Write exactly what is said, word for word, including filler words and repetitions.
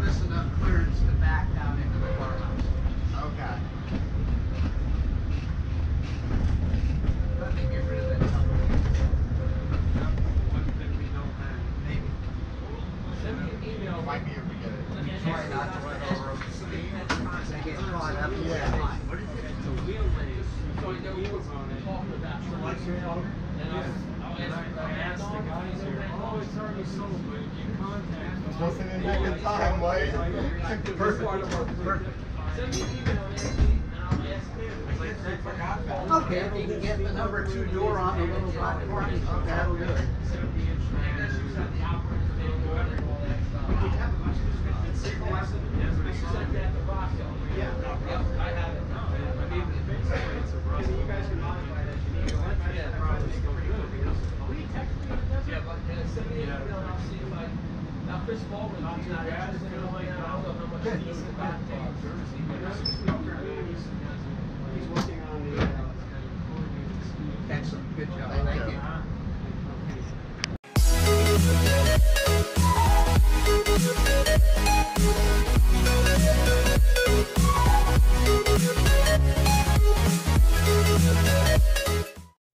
give us enough clearance to back down into the farmhouse. Okay. Let me get rid of that tunnel. That's one thing we don't have. Maybe. Send me an email. Might be able to get it. Try not to run over them. Yeah. What is it? It's a wheel race. So I know you were talking about something. I asked the guys here, oh, it's already sold, but if you contact them, wasn't in the time, right? Perfect, perfect. Send me an email, and I'll ask them. Okay, if you can get the number two door on the little platform, that'll do it.